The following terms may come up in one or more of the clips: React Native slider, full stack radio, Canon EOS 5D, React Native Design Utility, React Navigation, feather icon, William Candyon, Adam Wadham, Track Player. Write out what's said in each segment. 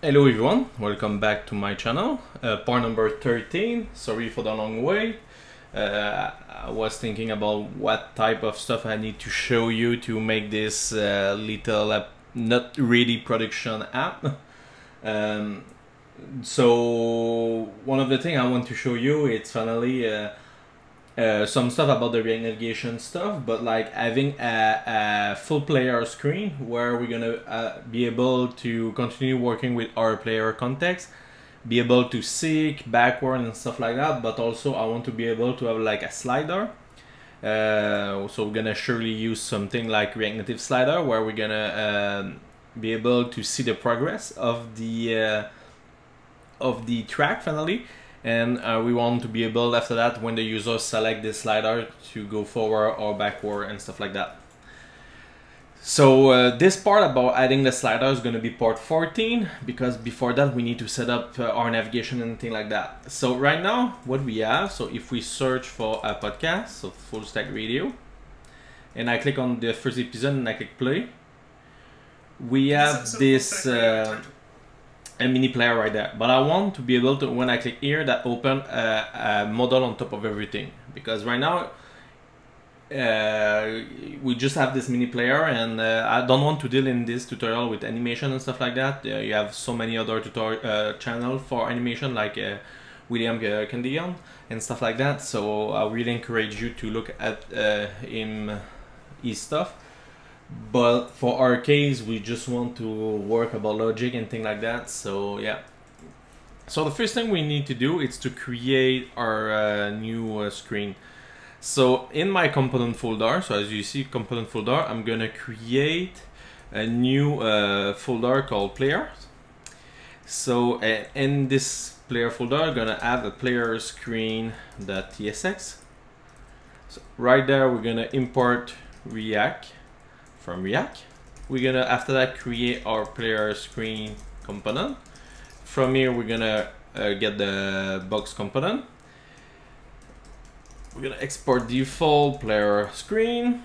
Hello everyone, welcome back to my channel. Part number 13, sorry for the long wait. I was thinking about what type of stuff I need to show you to make this little app, not really production app. So one of the things I want to show you, it's finally some stuff about the React Navigation stuff, but like having a full player screen where we're gonna be able to continue working with our player context, be able to seek backward and stuff like that, but also I want to be able to have like a slider. So we're gonna surely use something like React Native slider where we're gonna be able to see the progress of the track finally. And we want to be able, after that, when the user select this slider, to go forward or backward and stuff like that. So this part about adding the slider is going to be part 14, because before that we need to set up our navigation and things like that. So right now what we have, so if we search for a podcast, so Full Stack Radio, and I click on the first episode and I click play, we have this a mini player right there, but I want to be able to, when I click here, that open a model on top of everything, because right now we just have this mini player, and I don't want to deal in this tutorial with animation and stuff like that. You have so many other tutorial channels for animation, like William Candyon and stuff like that. So I really encourage you to look at his stuff. But for our case, we just want to work about logic and things like that. So yeah. So the first thing we need to do is to create our new screen. So in my component folder, so as you see, component folder, I'm gonna create a new folder called player. So in this player folder, I'm gonna add a player screen.tsx. So right there, we're gonna import React. From React, we're gonna after that create our player screen component. From here, we're gonna get the box component. We're gonna export default player screen.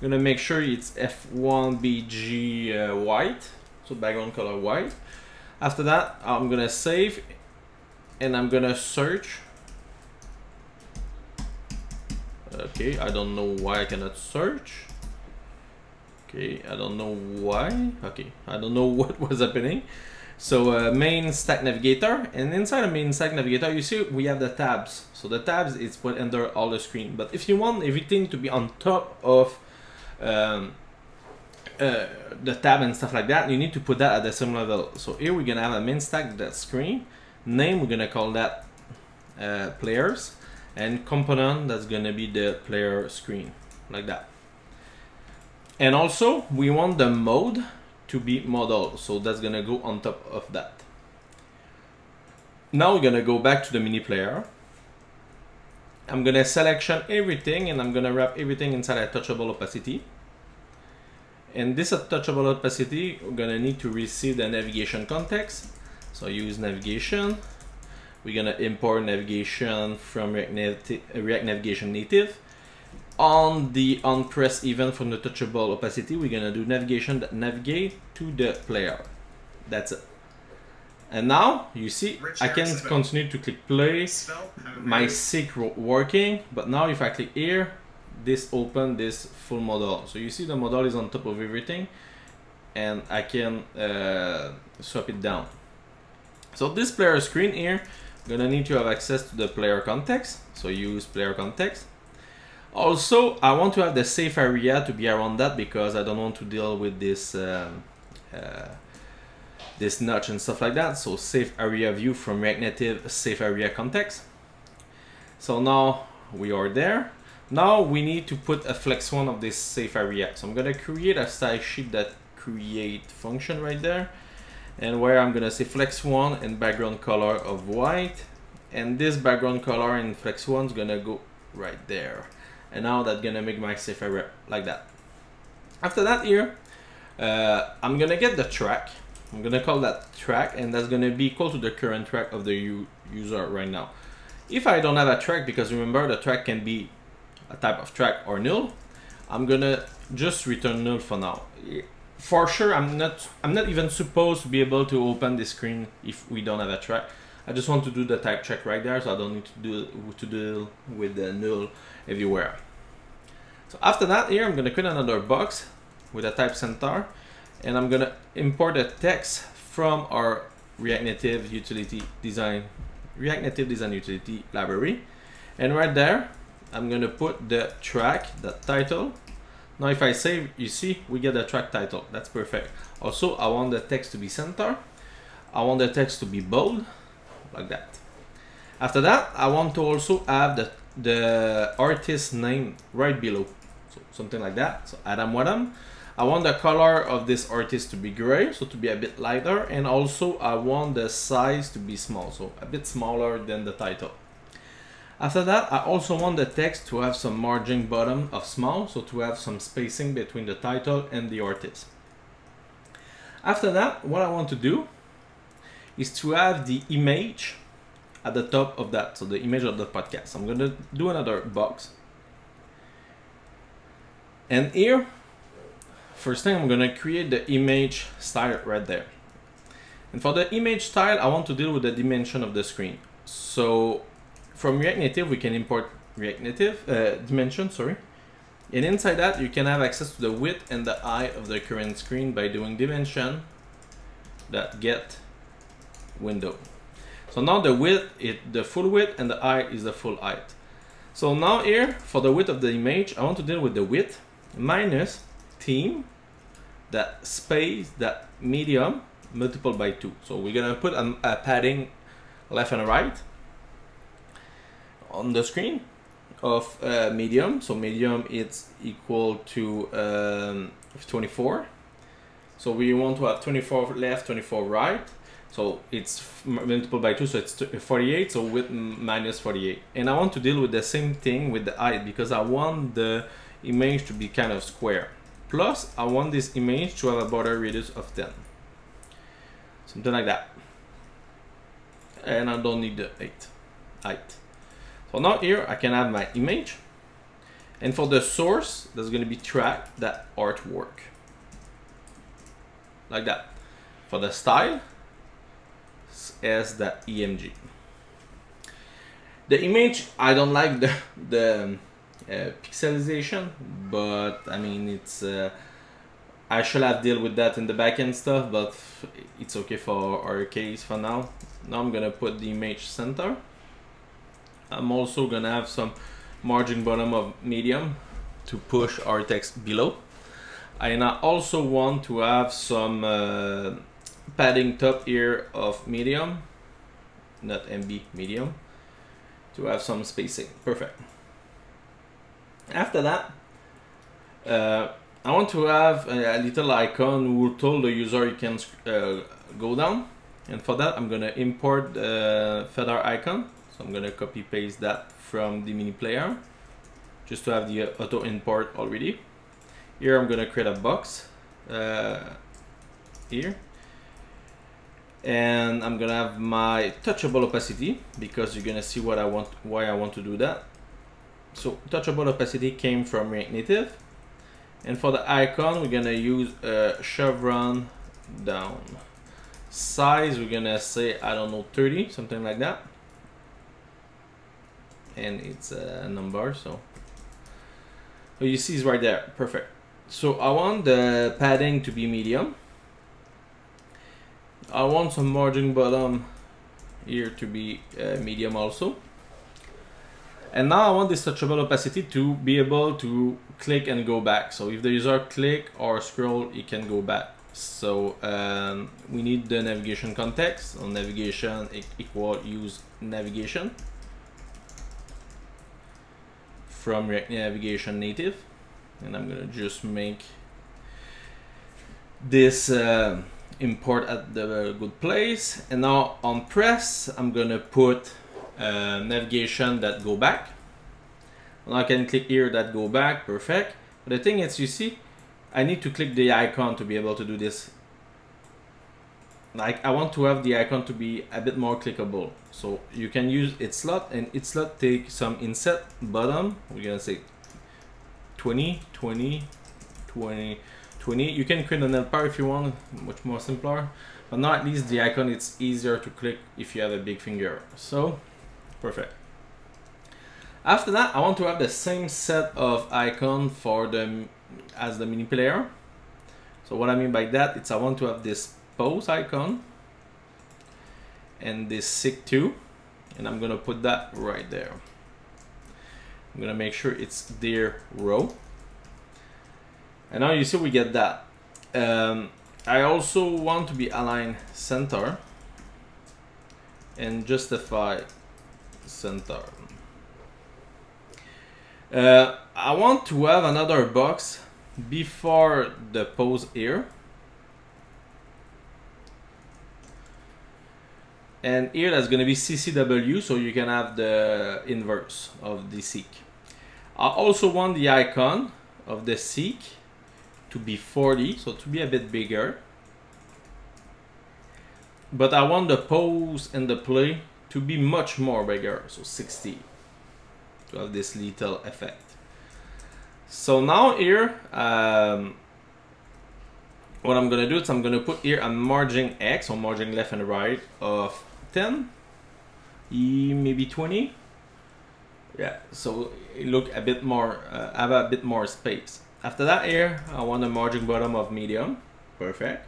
We're gonna make sure it's F1BG white, so background color white. After that, I'm gonna save, and I'm gonna search. Okay, I don't know why I cannot search. Okay, I don't know why. Okay, I don't know what was happening. So main stack navigator, and inside the main stack navigator, you see we have the tabs. So the tabs is put under all the screen. But if you want everything to be on top of the tab and stuff like that, you need to put that at the same level. So here we're gonna have a main stack that screen name. We're gonna call that players, and component that's gonna be the player screen like that. And also we want the mode to be model, so that's gonna go on top of that. Now we're gonna go back to the mini player. I'm gonna selection everything, and I'm gonna wrap everything inside a touchable opacity. And this touchable opacity, we're gonna need to receive the navigation context. So use navigation. We're gonna import navigation from React Navigation Native. On the onPress event from the touchable opacity, we're gonna do navigation that navigate to the player. That's it. And now you see I can continue to click play. My seek working, but now if I click here, this open this full model. So you see the model is on top of everything, and I can swap it down. So this player screen here, I'm gonna need to have access to the player context. So use player context. Also, I want to have the safe area to be around that, because I don't want to deal with this this notch and stuff like that. So safe area view from React Native safe area context. So now we are there. Now we need to put a flex one of this safe area. So I'm gonna create a style sheet that create function right there, and where I'm gonna say flex one and background color of white, and this background color in flex one is gonna go right there. And now that's gonna make my safe area like that. After that here, I'm gonna get the track. I'm gonna call that track, and that's gonna be equal to the current track of the user right now. If I don't have a track, because remember the track can be a type of track or null, I'm gonna just return null for now. for sure I'm not even supposed to be able to open this screen if we don't have a track. I just want to do the type check right there, so I don't need to deal with the null everywhere. So after that, here I'm going to create another box with a type centaur, and I'm going to import a text from our React Native Design Utility library. And right there, I'm going to put the track, the title. Now if I save, you see, we get the track title. That's perfect. Also, I want the text to be centaur. I want the text to be bold, like that. After that, I want to also have the artist name right below, so something like that. So Adam Wadham. I want the color of this artist to be gray, so to be a bit lighter, and also I want the size to be small, so a bit smaller than the title. After that, I also want the text to have some margin bottom of small, so to have some spacing between the title and the artist. After that, what I want to do is to have the image at the top of that, so the image of the podcast. I'm going to do another box. And here, first thing, I'm going to create the image style right there. And for the image style, I want to deal with the dimension of the screen. So from React Native, we can import React Native dimension, sorry. And inside that, you can have access to the width and the height of the current screen by doing dimension.get window. So now the width is the full width and the height is the full height. So now here, for the width of the image, I want to deal with the width minus theme, that space, that medium, multiplied by 2. So we're going to put a padding left and right on the screen of medium. So medium is equal to 24. So we want to have 24 left, 24 right. So it's multiplied by 2, so it's 48, so width minus 48. And I want to deal with the same thing with the height, because I want the image to be kind of square. Plus, I want this image to have a border radius of 10. Something like that. And I don't need the height. So now here I can have my image. And for the source, there's going to be track, that artwork. Like that. For the style, as the EMG. The image, I don't like the pixelization, but I mean, it's I shall have deal with that in the backend stuff, but it's okay for our case for now. Now I'm gonna put the image center. I'm also gonna have some margin bottom of medium to push our text below, and I also want to have some padding top here of medium, not MB, medium, to have some spacing. Perfect. After that, I want to have a little icon who told the user you can go down, and for that I'm going to import the feather icon. So I'm going to copy paste that from the mini player just to have the auto import already. Here I'm going to create a box here. And I'm gonna have my touchable opacity, because you're gonna see what I want, why I want to do that. So touchable opacity came from React Native, and for the icon we're gonna use a chevron down. Size we're gonna say, I don't know, 30, something like that, and it's a number, so you see it's right there. Perfect. So I want the padding to be medium. I want some margin bottom here to be medium also. And now I want this touchable opacity to be able to click and go back. So if the user click or scroll, it can go back. So we need the navigation context. So navigation equal use navigation from React Navigation Native. And I'm gonna just make this import at the good place. And now on press, I'm gonna put navigation that go back, and I can click here that go back. Perfect. But the thing is, you see, I need to click the icon to be able to do this. Like, I want to have the icon to be a bit more clickable, so you can use its slot, and its slot take some inset bottom. We're gonna say 20 20 20 20. You can create an helper if you want, much more simpler, but now at least the icon, it's easier to click if you have a big finger. So perfect. After that, I want to have the same set of icon for the as the mini player. So what I mean by that, it's I want to have this pose icon and this sick too, and I'm gonna put that right there. I'm gonna make sure it's their row. And now you see we get that. I also want to be align center and justify center. I want to have another box before the pose here. And here that's gonna be CCW, so you can have the inverse of the seek. I also want the icon of the seek to be 40, so to be a bit bigger. But I want the pose and the play to be much more bigger, so 60, to have this little effect. So now here, what I'm gonna do is I'm gonna put here a margin X, or margin left and right, of 10, maybe 20. Yeah, so it look a bit more, have a bit more space. After that here, I want a margin bottom of medium. Perfect.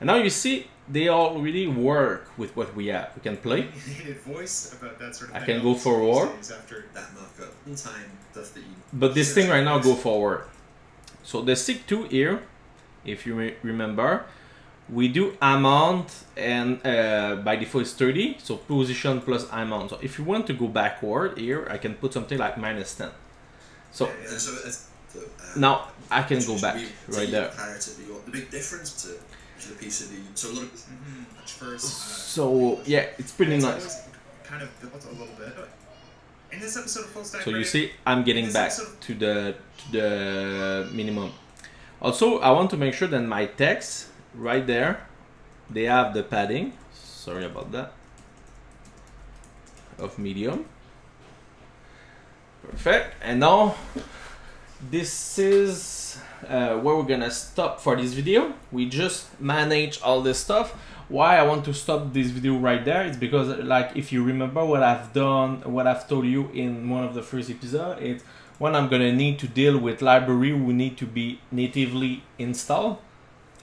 And now you see, they already work with what we have. We can play. Voice about that sort of I thing. Can go forward. But this thing right now go forward. So the seek 2 here, if you remember, we do amount and by default is 30. So position plus amount. So if you want to go backward here, I can put something like -10. So. Yeah. So now I can go back right there. The big difference to the piece of the so a little bit much first. So yeah, it's pretty nice. Kind of built a little bit. In this episode of Full Stack Radio, so you see, I'm getting back to the minimum. Also, I want to make sure that my text right there, they have the padding. Sorry about that. Of medium. Perfect. And now. This is where we're gonna stop for this video. We just manage all this stuff. Why I want to stop this video right there is because, like, if you remember what I've done, what I've told you in one of the first episodes, it's when I'm gonna need to deal with library we need to be natively installed.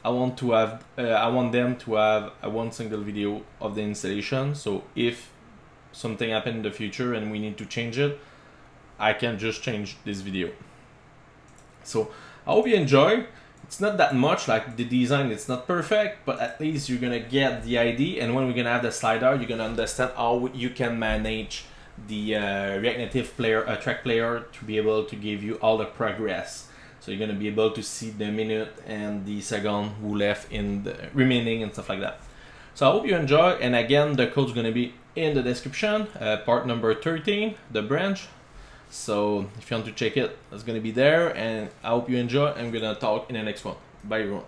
I want to have, I want them to have one single video of the installation. So if something happened in the future and we need to change it, I can just change this video. So I hope you enjoy. It's not that much, like the design, it's not perfect, but at least you're gonna get the idea. And when we're gonna have the slider, you're gonna understand how you can manage the React Native player, track player, to be able to give you all the progress. So you're gonna be able to see the minute and the second who left in the remaining and stuff like that. So I hope you enjoy. And again, the code's gonna be in the description, part number 13, the branch. So if you want to check it, it's gonna be there, and I hope you enjoy. I'm gonna talk in the next one. Bye everyone.